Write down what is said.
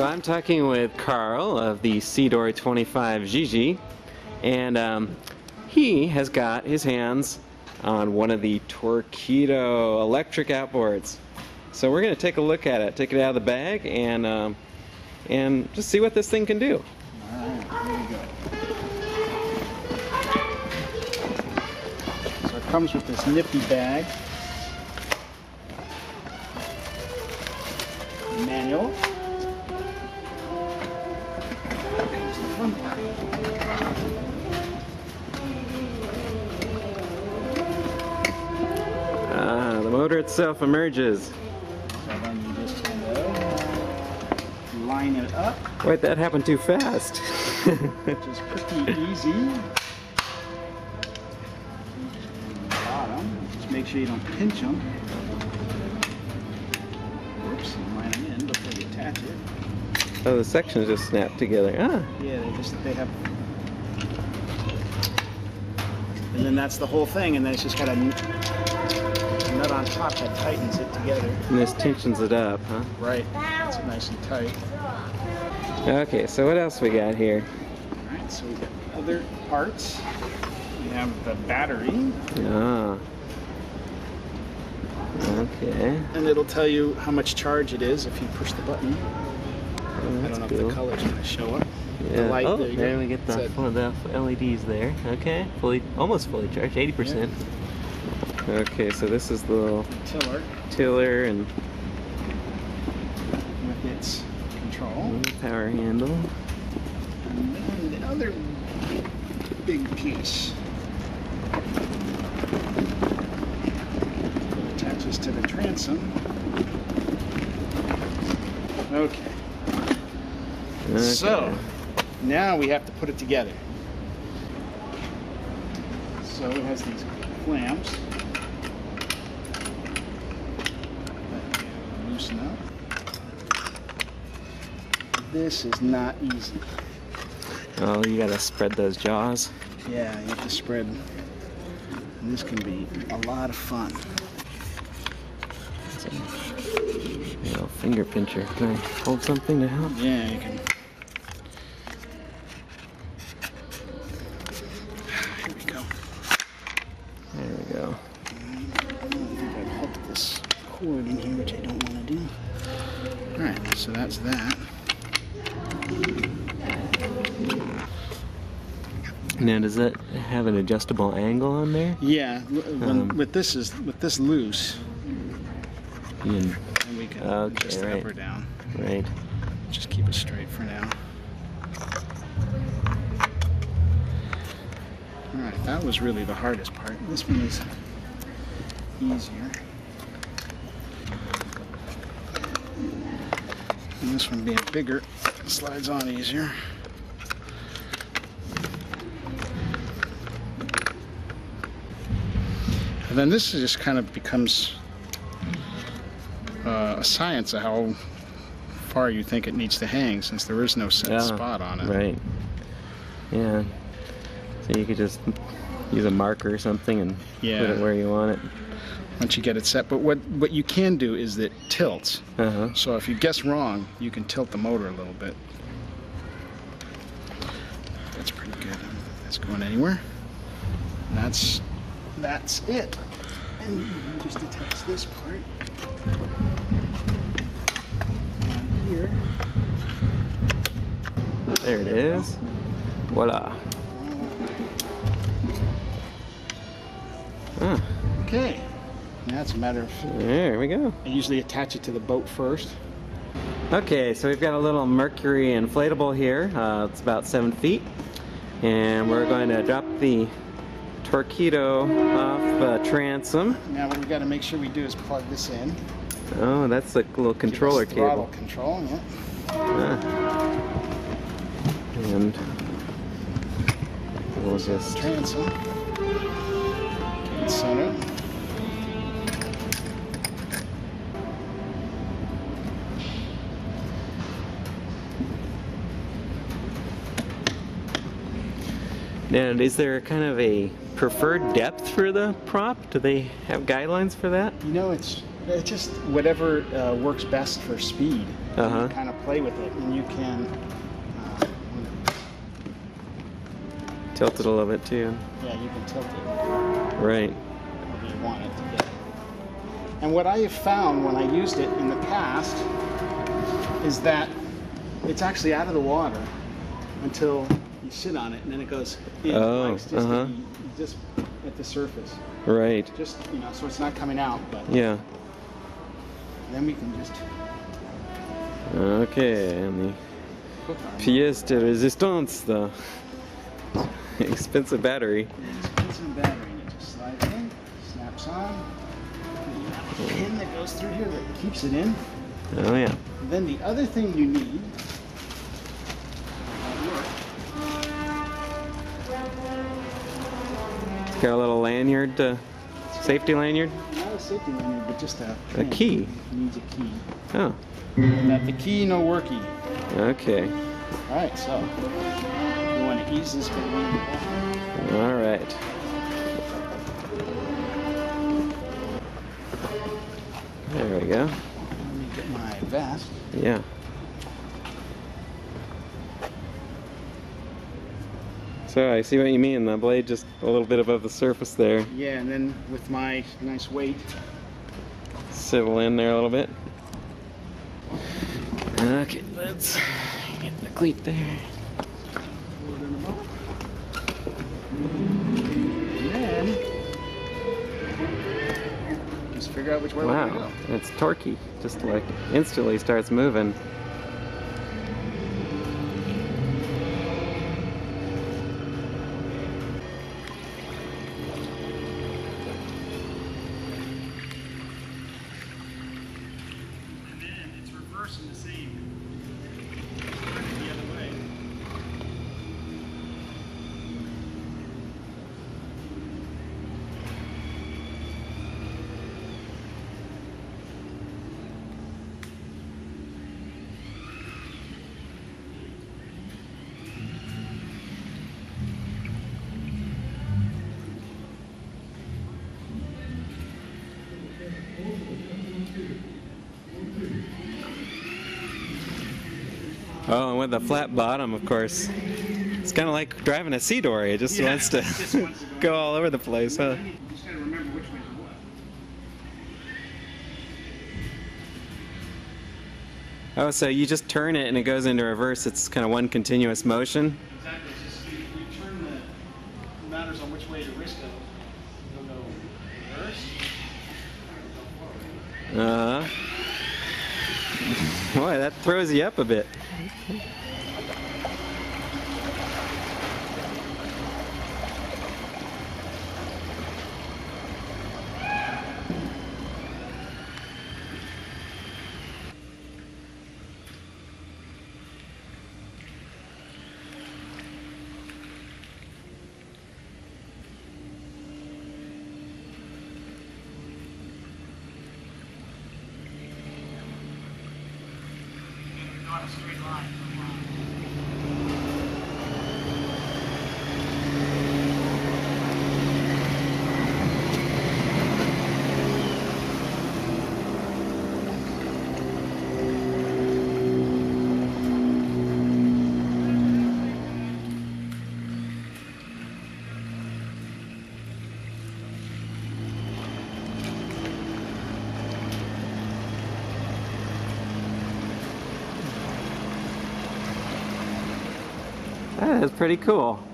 So I'm talking with Carl of the C-Dory 25 Gigi, and he has got his hands on one of the Torqeedo electric outboards. So we're going to take a look at it, take it out of the bag, and just see what this thing can do. All right, here we go. So it comes with this nifty bag, manual. The motor itself emerges. So then you just line it up. Wait, that happened too fast. Which is pretty easy. Bottom. Just make sure you don't pinch them. Oops, line them in before you attach it. Oh, the sections just snap together. Ah. Yeah, they have. And then that's the whole thing, and then it's just got a nut on top that tightens it together. And this tensions it up, huh? Right. It's nice and tight. Okay, so what else we got here? All right, so we got other parts. We have the battery. Ah. Okay. And it'll tell you how much charge it is if you push the button. Oh, I don't know cool. If the color's going to show up. Yeah. The light, oh, there we get one of the LEDs there. Okay, almost fully charged, 80%. Yeah. Okay, so this is the little tiller and with its control, power handle, and then the other big piece that attaches to the transom. Okay. Okay. So, now we have to put it together. So it has these clamps that loosen up. This is not easy. Oh, you gotta spread those jaws. Yeah, you have to spread. And this can be a lot of fun. It's a little finger pincher. Can I hold something to help? Yeah, you can. In here, which I don't want to do. All right, so that's that. Now, does that have an adjustable angle on there? Yeah, with this loose, and we can adjust it up or down. Right. Just keep it straight for now. All right, that was really the hardest part. This one is easier. And this one being bigger, slides on easier. And then this just kind of becomes a science of how far you think it needs to hang, since there is no set spot on it. Right. Yeah. So you could just use a marker or something and put it where you want it. Once you get it set, but what you can do is that it tilts. So if you guess wrong, you can tilt the motor a little bit. That's pretty good. I don't think that's going anywhere. That's it. And you can just attach this part down here. There it is. Voila. Okay. Now it's a matter of... There we go. I usually attach it to the boat first. Okay, so we've got a little Mercury inflatable here. It's about 7 feet. And we're going to drop the Torqeedo off the transom. Now what we've got to make sure we do is plug this in. Oh, that's a little controller cable. Throttle control, yeah. And we'll just... Transom. Get it centered. Now, is there kind of a preferred depth for the prop? Do they have guidelines for that? You know, it's It's just whatever works best for speed. Uh-huh. You kind of play with it, and you can tilt it a little bit too. Yeah, you can tilt it. Right. Wherever you want it to get. And what I have found when I used it in the past is that it's actually out of the water until you sit on it, and then it goes in. Oh, it's just, uh-huh. Just at the surface. Right. Just, you know, so it's not coming out, but yeah. Then we can just. Okay, and the pièce de résistance, the expensive battery. Expensive battery, and it just slides in, snaps on. And you have a pin that goes through here that keeps it in. Oh yeah. And then the other thing you need. Got a little lanyard, safety lanyard? Not a safety lanyard, but just a key. It needs a key. Oh. Without the key, no worky. Okay. All right, so you want to ease this baby. All right. There we go. Let me get my vest. Yeah. So I see what you mean, the blade just a little bit above the surface there. Yeah, and then with my nice weight. Settle in there a little bit. Okay, let's get the cleat there. And then just figure out which way we're going to go. It's torquey, just like instantly starts moving. Oh, and with the flat bottom, of course, it's kind of like driving a Sea Dory. It just wants to go all over the place, huh? You just gotta remember which way is what. Oh, so you just turn it and it goes into reverse. It's kind of one continuous motion. Exactly. It's just you turn the matters on which way to wrist it. You'll go reverse. Boy, that throws you up a bit. A straight line for a while. That is pretty cool.